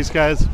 Thanks, guys.